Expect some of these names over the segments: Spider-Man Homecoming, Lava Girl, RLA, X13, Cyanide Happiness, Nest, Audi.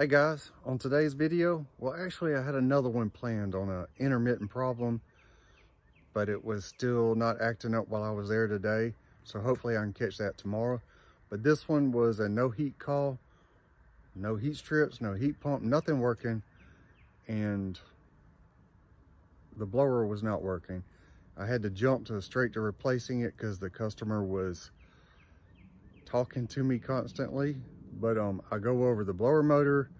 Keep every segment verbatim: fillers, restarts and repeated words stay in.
Hey guys, on today's video, well actually I had another one planned on an intermittent problem, but it was still not acting up while I was there today, so hopefully I can catch that tomorrow. But this one was a no heat call, no heat strips, no heat pump, nothing working, and the blower was not working. I had to jump to straight to replacing it because the customer was talking to me constantly. But um, I go over the blower motor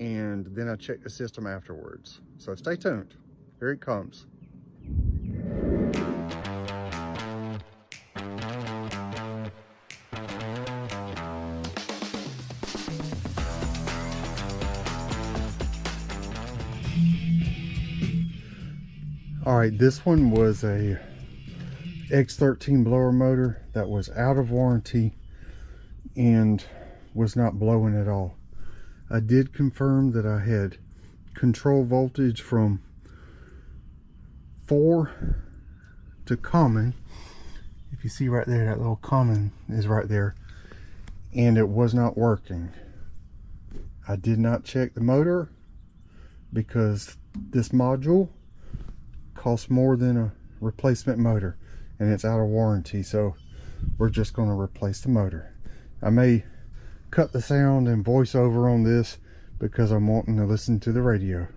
and then I check the system afterwards. So stay tuned, here it comes. All right, this one was a X thirteen blower motor that was out of warranty and was not blowing at all. I did confirm that I had control voltage from four to common. If you see right there, that little common is right there, and it was not working. I did not check the motor because this module costs more than a replacement motor and it's out of warranty, so we're just going to replace the motor. I may cut the sound and voice over on this because I'm wanting to listen to the radio.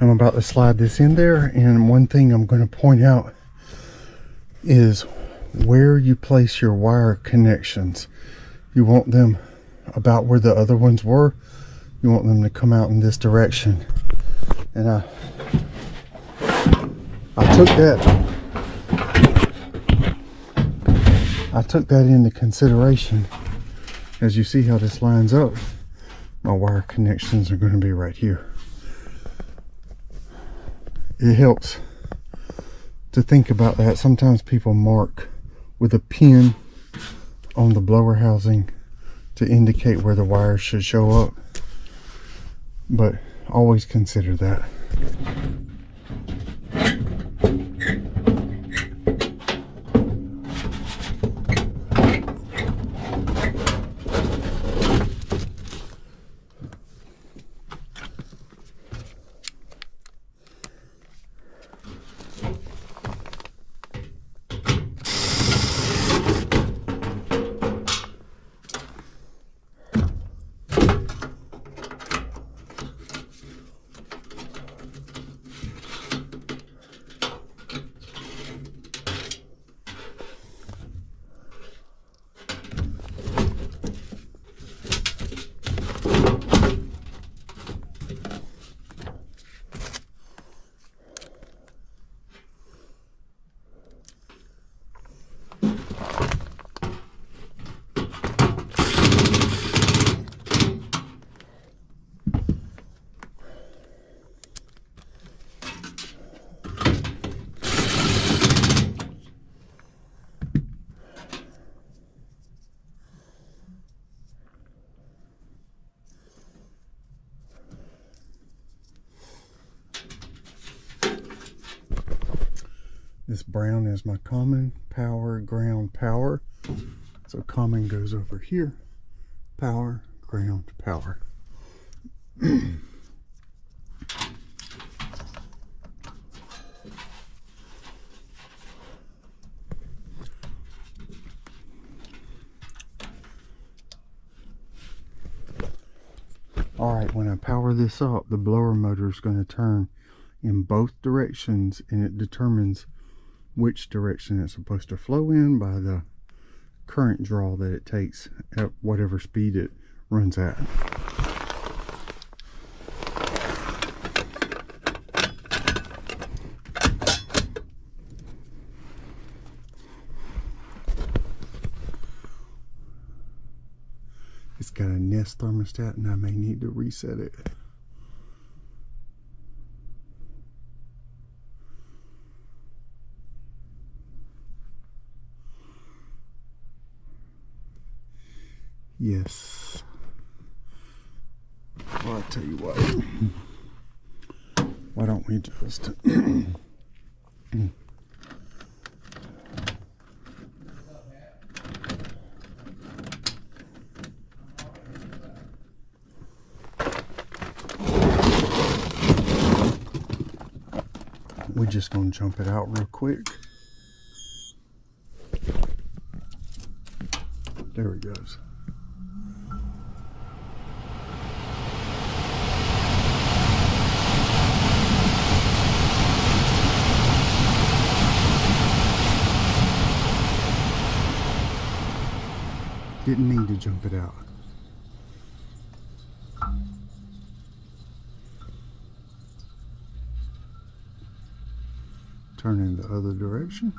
I'm about to slide this in there, and one thing I'm going to point out is where you place your wire connections. You want them about where the other ones were. You want them to come out in this direction. And I I took that I took that into consideration. As you see how this lines up, my wire connections are going to be right here. It helps to think about that. Sometimes people mark with a pin on the blower housing to indicate where the wires should show up, but always consider that. This brown is my common, power, ground, power. So common goes over here. Power, ground, power. Alright, when I power this up, the blower motor is going to turn in both directions, and it determines which direction it's supposed to flow in by the current draw that it takes at whatever speed it runs at. It's got a Nest thermostat, and I may need to reset it. Yes. Well, I'll tell you what. Why don't we just... We're just going to jump it out real quick. There it goes. Didn't need to jump it out. Turn in the other direction.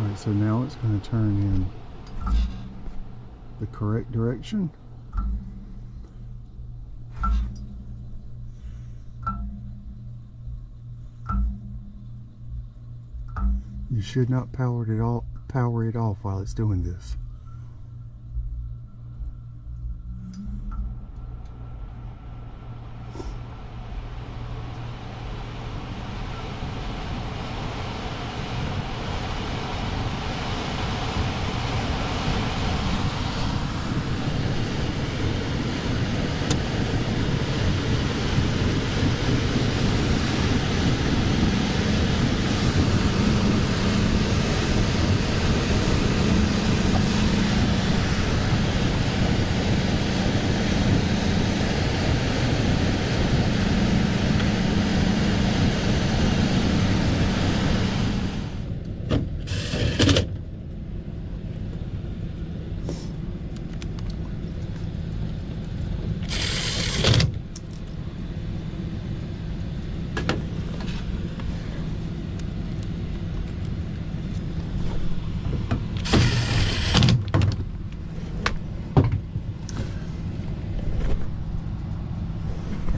Alright, so now it's going to turn in the correct direction. You should not power it all, power it off while it's doing this.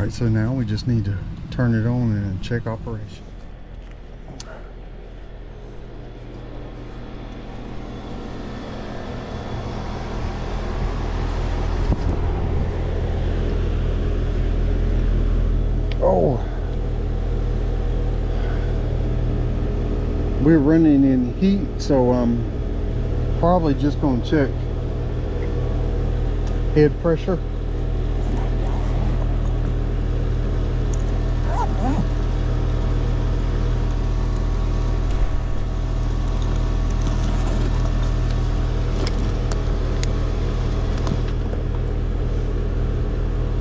So now we just need to turn it on and check operation. Oh, we're running in heat, so I'm probably just going to check head pressure.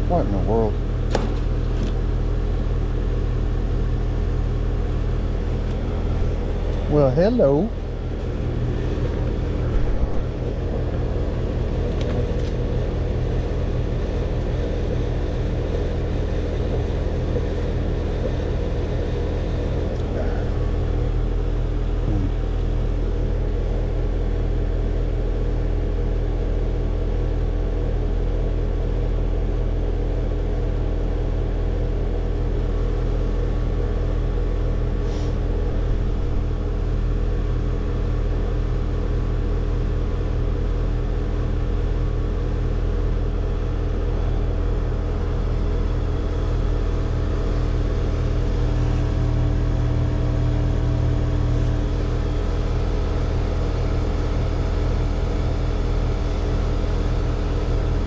What in the world? Well, hello.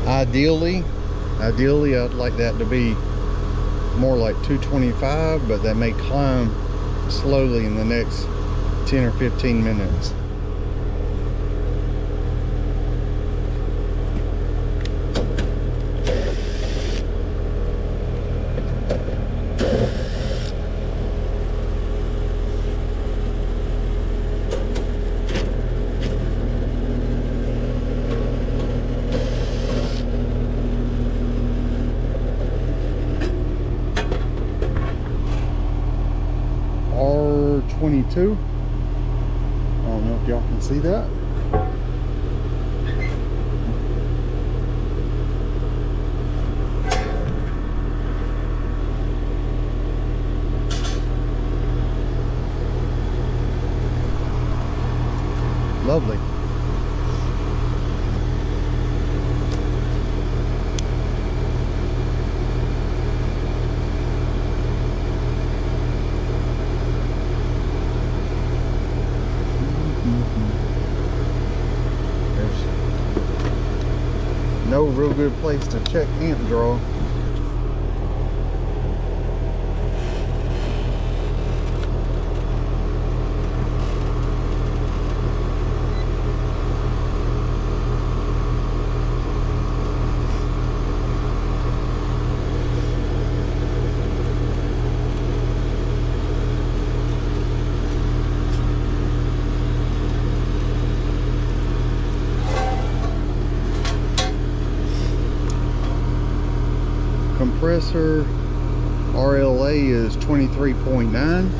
Ideally, ideally I'd like that to be more like two twenty-five, but that may climb slowly in the next ten or fifteen minutes. twenty-two. I don't know if y'all can see that. Lovely. No real good place to check amp draw. Compressor R L A is twenty-three point nine.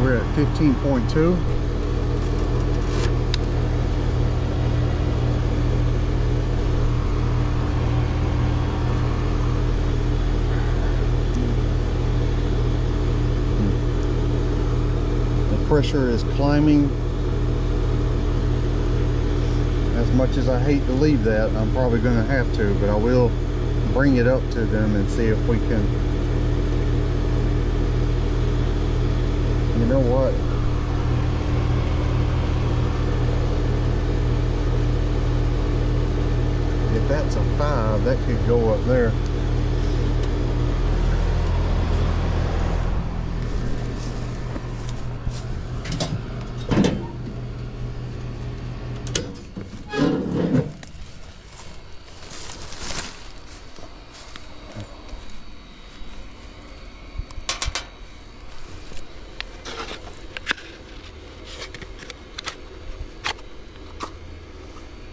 We're at fifteen point two. The pressure is climbing. As much as I hate to leave that, I'm probably going to have to, but I will bring it up to them and see if we can. You know what? If that's a five, that could go up there.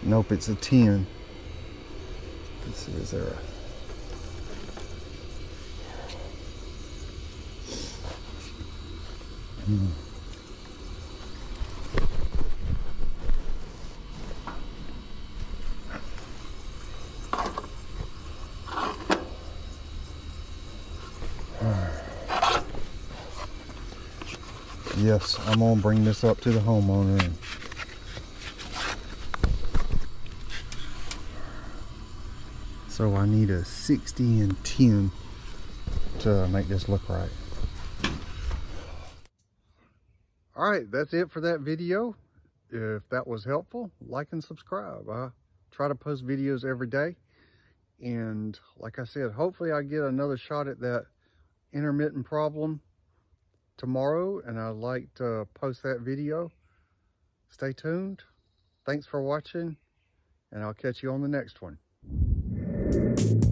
Nope, it's a ten. Let's see, is there a... Hmm. Right. Yes, I'm gonna bring this up to the homeowner and so I need a sixty and ten to make this look right. All right, that's it for that video. If that was helpful, like and subscribe. I try to post videos every day. And like I said, hopefully I get another shot at that intermittent problem tomorrow. And I'd like to post that video. Stay tuned. Thanks for watching. And I'll catch you on the next one. Thank you.